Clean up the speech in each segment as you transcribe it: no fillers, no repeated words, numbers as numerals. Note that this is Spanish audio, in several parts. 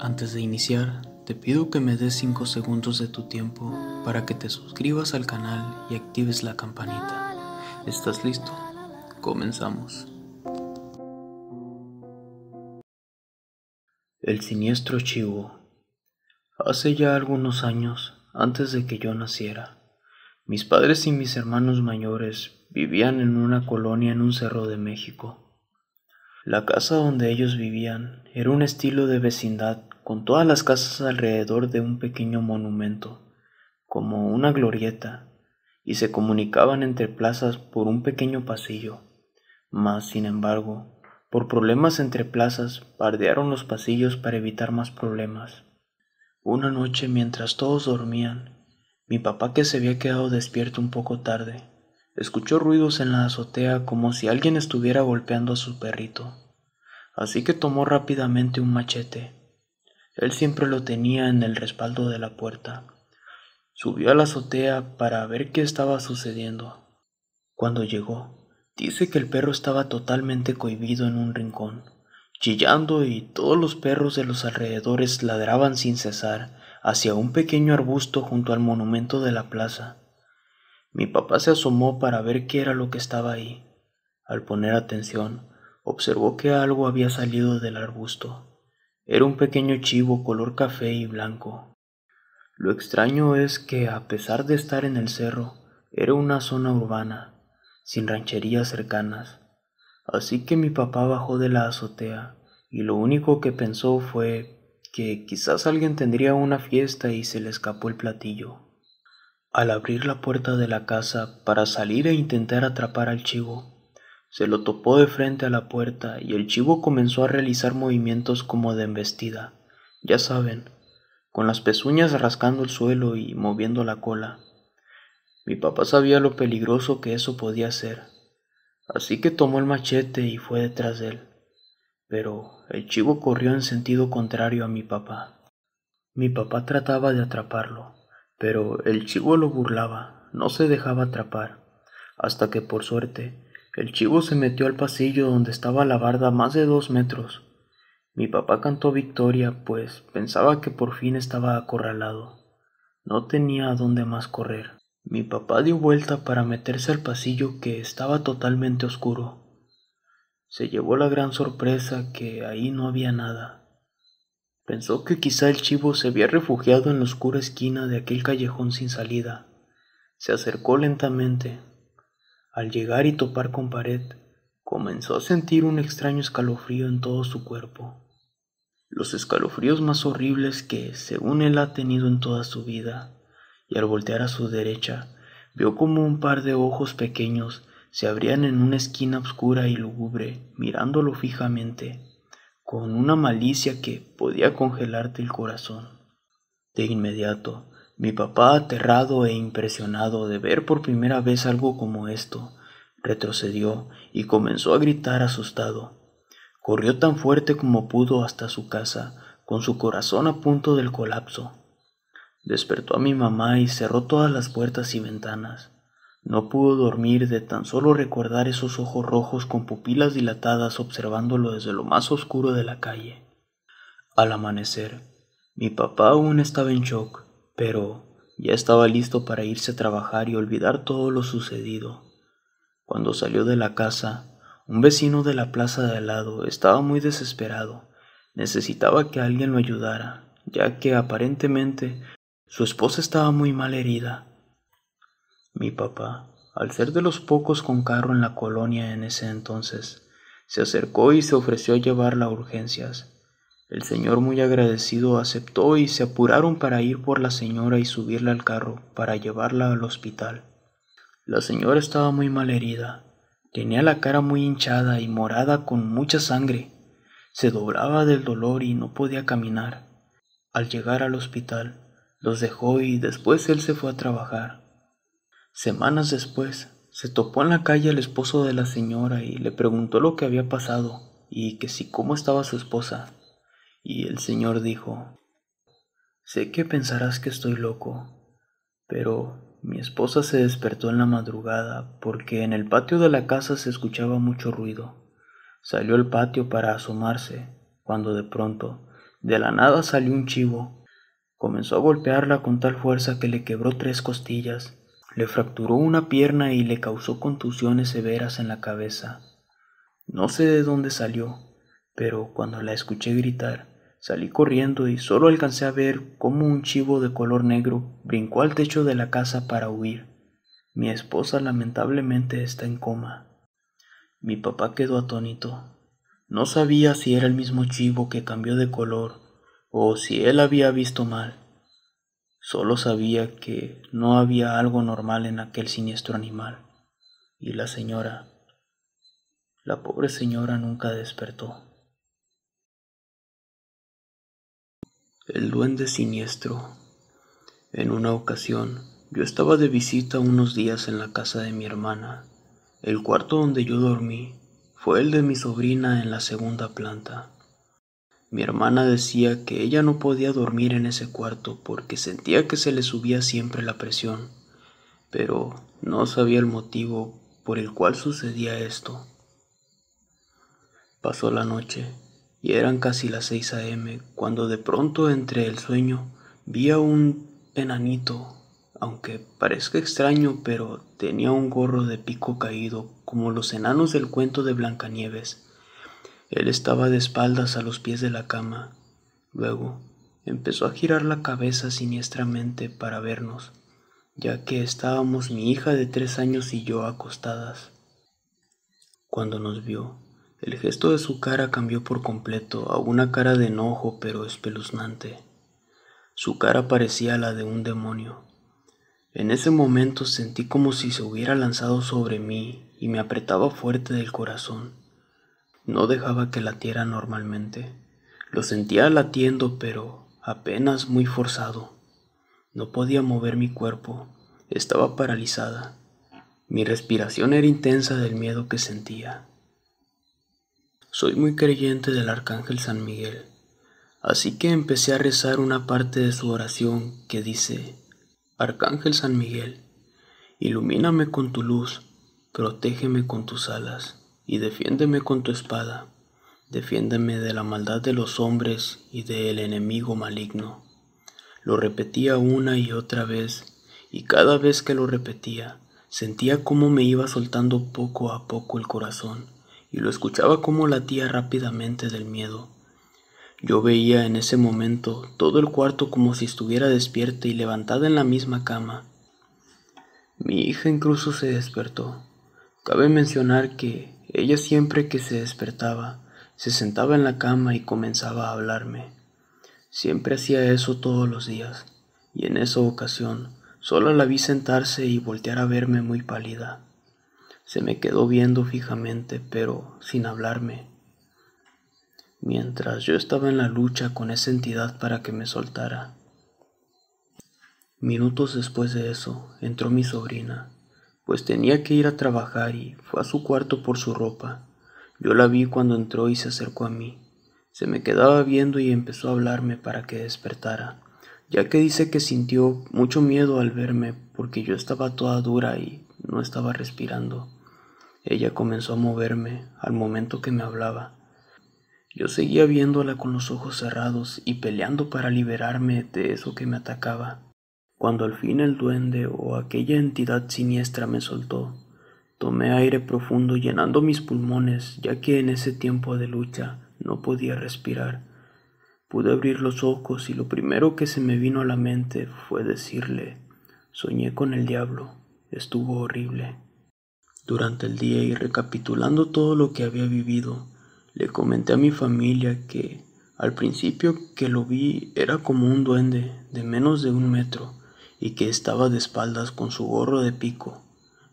Antes de iniciar, te pido que me des 5 segundos de tu tiempo para que te suscribas al canal y actives la campanita. ¿Estás listo? Comenzamos. El siniestro Chihuahua. Hace ya algunos años, antes de que yo naciera, mis padres y mis hermanos mayores vivían en una colonia en un cerro de México. La casa donde ellos vivían era un estilo de vecindad con todas las casas alrededor de un pequeño monumento, como una glorieta, y se comunicaban entre plazas por un pequeño pasillo. Mas, sin embargo, por problemas entre plazas, bardearon los pasillos para evitar más problemas. Una noche, mientras todos dormían, mi papá, que se había quedado despierto un poco tarde, escuchó ruidos en la azotea como si alguien estuviera golpeando a su perrito, así que tomó rápidamente un machete. Él siempre lo tenía en el respaldo de la puerta. Subió a la azotea para ver qué estaba sucediendo. Cuando llegó, dice que el perro estaba totalmente cohibido en un rincón, chillando, y todos los perros de los alrededores ladraban sin cesar hacia un pequeño arbusto junto al monumento de la plaza. Mi papá se asomó para ver qué era lo que estaba ahí. Al poner atención, observó que algo había salido del arbusto. Era un pequeño chivo color café y blanco. Lo extraño es que, a pesar de estar en el cerro, era una zona urbana, sin rancherías cercanas. Así que mi papá bajó de la azotea, y lo único que pensó fue que quizás alguien tendría una fiesta y se le escapó el platillo. Al abrir la puerta de la casa para salir e intentar atrapar al chivo, se lo topó de frente a la puerta y el chivo comenzó a realizar movimientos como de embestida, ya saben, con las pezuñas rascando el suelo y moviendo la cola. Mi papá sabía lo peligroso que eso podía ser, así que tomó el machete y fue detrás de él, pero el chivo corrió en sentido contrario a mi papá. Mi papá trataba de atraparlo, pero el chivo lo burlaba, no se dejaba atrapar, hasta que por suerte el chivo se metió al pasillo donde estaba la barda más de 2 metros. Mi papá cantó victoria, pues pensaba que por fin estaba acorralado. No tenía a dónde más correr. Mi papá dio vuelta para meterse al pasillo, que estaba totalmente oscuro. Se llevó la gran sorpresa que ahí no había nada. Pensó que quizá el chivo se había refugiado en la oscura esquina de aquel callejón sin salida. Se acercó lentamente. Al llegar y topar con pared, comenzó a sentir un extraño escalofrío en todo su cuerpo. Los escalofríos más horribles que, según él, ha tenido en toda su vida. Y al voltear a su derecha, vio como un par de ojos pequeños se abrían en una esquina oscura y lúgubre, mirándolo fijamente, con una malicia que podía congelarte el corazón. De inmediato, mi papá, aterrado e impresionado de ver por primera vez algo como esto, retrocedió y comenzó a gritar asustado. Corrió tan fuerte como pudo hasta su casa, con su corazón a punto del colapso. Despertó a mi mamá y cerró todas las puertas y ventanas. No pudo dormir de tan solo recordar esos ojos rojos con pupilas dilatadas observándolo desde lo más oscuro de la calle. Al amanecer, mi papá aún estaba en shock, pero ya estaba listo para irse a trabajar y olvidar todo lo sucedido. Cuando salió de la casa, un vecino de la plaza de al lado estaba muy desesperado. Necesitaba que alguien lo ayudara, ya que aparentemente su esposa estaba muy mal herida. Mi papá, al ser de los pocos con carro en la colonia en ese entonces, se acercó y se ofreció a llevarla a urgencias. El señor, muy agradecido, aceptó y se apuraron para ir por la señora y subirla al carro para llevarla al hospital. La señora estaba muy mal herida, tenía la cara muy hinchada y morada con mucha sangre, se doblaba del dolor y no podía caminar. Al llegar al hospital, los dejó y después él se fue a trabajar. Semanas después, se topó en la calle al esposo de la señora y le preguntó lo que había pasado y que si cómo estaba su esposa. Y el señor dijo: «Sé que pensarás que estoy loco, pero mi esposa se despertó en la madrugada porque en el patio de la casa se escuchaba mucho ruido. Salió al patio para asomarse, cuando de pronto De la nada salió un chivo. Comenzó a golpearla con tal fuerza que le quebró 3 costillas, le fracturó una pierna y le causó contusiones severas en la cabeza. No sé de dónde salió, pero cuando la escuché gritar, salí corriendo y solo alcancé a ver cómo un chivo de color negro brincó al techo de la casa para huir. Mi esposa lamentablemente está en coma. Mi papá quedó atónito. No sabía si era el mismo chivo que cambió de color o si él había visto mal. Solo sabía que no había algo normal en aquel siniestro animal. Y la señora, la pobre señora, nunca despertó. El duende siniestro. En una ocasión, yo estaba de visita unos días en la casa de mi hermana. El cuarto donde yo dormí fue el de mi sobrina en la 2ª planta. Mi hermana decía que ella no podía dormir en ese cuarto porque sentía que se le subía siempre la presión, pero no sabía el motivo por el cual sucedía esto. Pasó la noche y eran casi las 6 a.m. cuando de pronto entre el sueño vi a un enanito, aunque parezca extraño, pero tenía un gorro de pico caído como los enanos del cuento de Blancanieves. Él estaba de espaldas a los pies de la cama. Luego empezó a girar la cabeza siniestramente para vernos, ya que estábamos mi hija de 3 años y yo acostadas. Cuando nos vio, el gesto de su cara cambió por completo a una cara de enojo pero espeluznante. Su cara parecía la de un demonio. En ese momento sentí como si se hubiera lanzado sobre mí y me apretaba fuerte del corazón. No dejaba que latiera normalmente. Lo sentía latiendo, pero apenas muy forzado. No podía mover mi cuerpo. Estaba paralizada. Mi respiración era intensa del miedo que sentía. Soy muy creyente del Arcángel San Miguel, así que empecé a rezar una parte de su oración que dice: Arcángel San Miguel, ilumíname con tu luz, protégeme con tus alas y defiéndeme con tu espada, defiéndeme de la maldad de los hombres y del enemigo maligno. Lo repetía una y otra vez, y cada vez que lo repetía, sentía cómo me iba soltando poco a poco el corazón, y lo escuchaba cómo latía rápidamente del miedo. Yo veía en ese momento todo el cuarto como si estuviera despierta y levantada en la misma cama. Mi hija incluso se despertó. Cabe mencionar que ella siempre que se despertaba, se sentaba en la cama y comenzaba a hablarme. Siempre hacía eso todos los días, y en esa ocasión solo la vi sentarse y voltear a verme muy pálida. Se me quedó viendo fijamente, pero sin hablarme. Mientras yo estaba en la lucha con esa entidad para que me soltara. Minutos después de eso, entró mi sobrina, pues tenía que ir a trabajar y fue a su cuarto por su ropa. Yo la vi cuando entró y se acercó a mí. Se me quedaba viendo y empezó a hablarme para que despertara, ya que dice que sintió mucho miedo al verme porque yo estaba toda dura y no estaba respirando. Ella comenzó a moverme al momento que me hablaba. Yo seguía viéndola con los ojos cerrados y peleando para liberarme de eso que me atacaba. Cuando al fin el duende o aquella entidad siniestra me soltó, tomé aire profundo llenando mis pulmones, ya que en ese tiempo de lucha no podía respirar. Pude abrir los ojos y lo primero que se me vino a la mente fue decirle: soñé con el diablo, estuvo horrible. Durante el día y recapitulando todo lo que había vivido, le comenté a mi familia que al principio que lo vi era como un duende de menos de 1 metro, y que estaba de espaldas con su gorro de pico,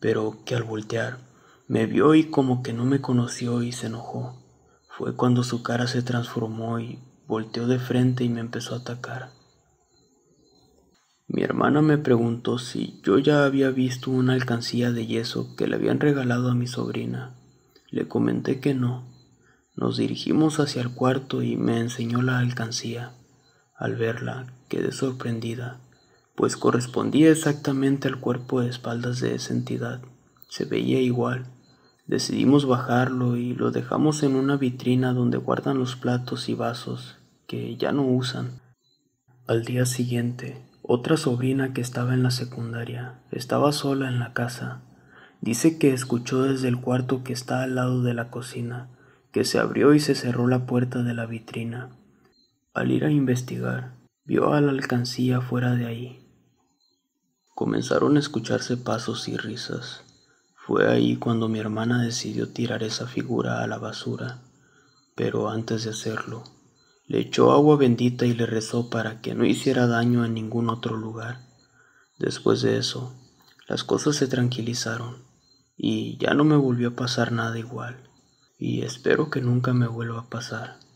pero que al voltear me vio y como que no me conoció y se enojó. Fue cuando su cara se transformó y volteó de frente y me empezó a atacar. Mi hermana me preguntó si yo ya había visto una alcancía de yeso que le habían regalado a mi sobrina. Le comenté que no. Nos dirigimos hacia el cuarto y me enseñó la alcancía. Al verla, quedé sorprendida, pues correspondía exactamente al cuerpo de espaldas de esa entidad. Se veía igual. Decidimos bajarlo y lo dejamos en una vitrina donde guardan los platos y vasos que ya no usan. Al día siguiente, otra sobrina que estaba en la secundaria estaba sola en la casa. Dice que escuchó desde el cuarto que está al lado de la cocina, que se abrió y se cerró la puerta de la vitrina. Al ir a investigar, vio a la alcancía fuera de ahí. Comenzaron a escucharse pasos y risas. Fue ahí cuando mi hermana decidió tirar esa figura a la basura, pero antes de hacerlo, le echó agua bendita y le rezó para que no hiciera daño a ningún otro lugar. Después de eso, las cosas se tranquilizaron y ya no me volvió a pasar nada igual, y espero que nunca me vuelva a pasar.